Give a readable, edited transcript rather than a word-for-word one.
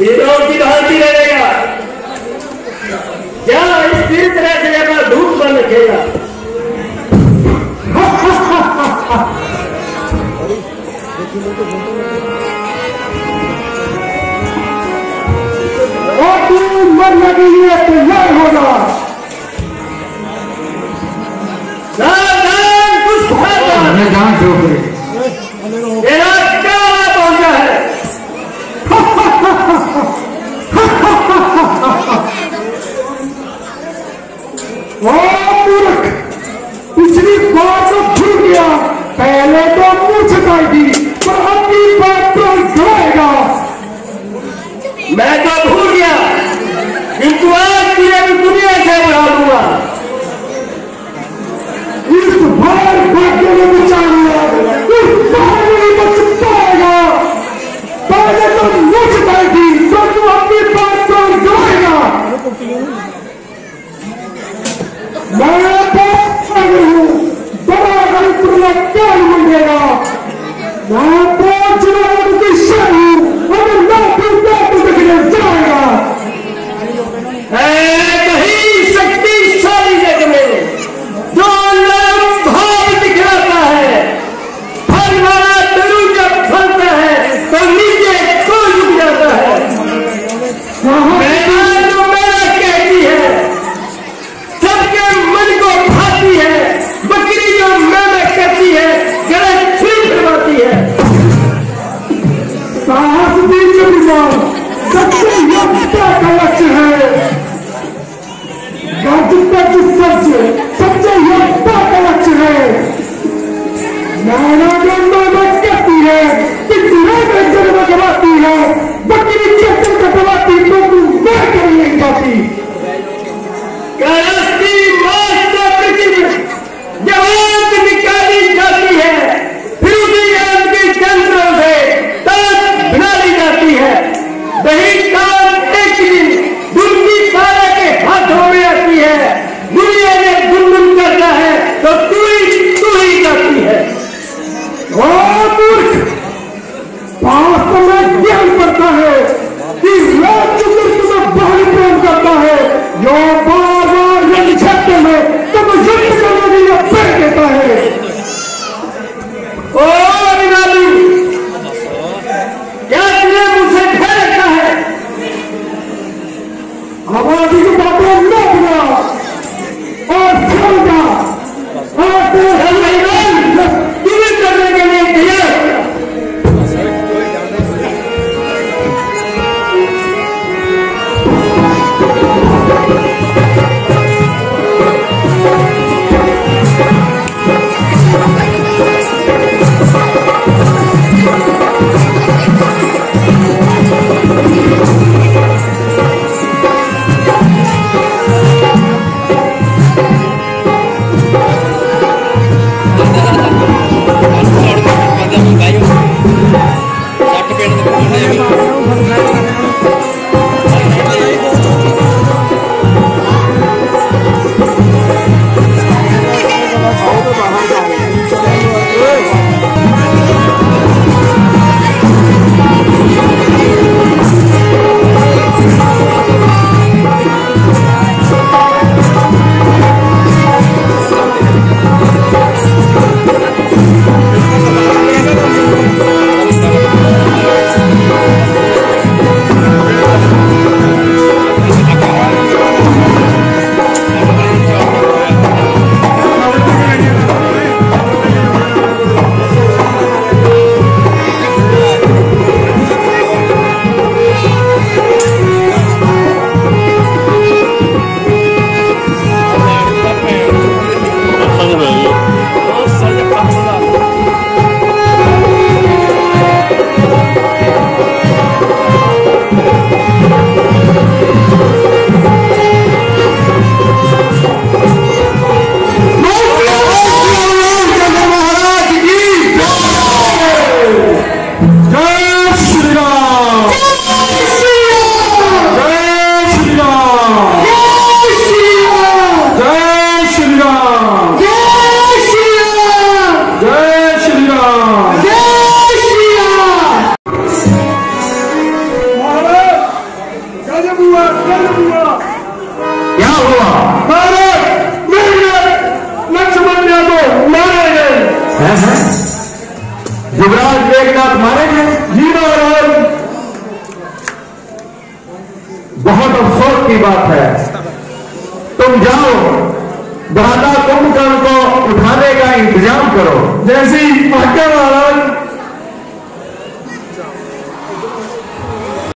یہ تو ان کی بہتی رہے گا یا اس پھر طرح سے جب دھوپ بن رکھے گا اور تم مرنے کے لیے تیار ہوگا نادان کچھ ہوگا ہمیں جان جو کرے تیرا کیا پہنچا ہے پچھلی بات تو چھوٹ گیا پہلے تو مجھ کر دی پر اپنی بات پر جائے گا میں تو بھول گیا انتوان کی اب دنیا سے بڑھا ہوا اس بھار بھاگے میں بچانا اس بھار میں بچ پائے گا پہلے تو مجھ کر دی تو تو اپنی بات پر جائے گا میں بہت سنگر ہوں بڑا غریب تمہیں کیا ملے گا میں بہت جنہوں کی شہر ہوں اگر میں پھر بہت دکھنے جائے گا کہیں سکتی شاری ہے تمہیں جو اللہ بھاگ دکھاتا ہے پھل والا درود جب پھلتا ہے تو نیچے کوئی رک جاتا ہے युवराज मेघनाथ मारे गए zero run. बहुत अफसोस की बात है, तुम जाओ दादा कुंभकर्ण को उठाने का इंतजाम करो। जैसे ही महाराज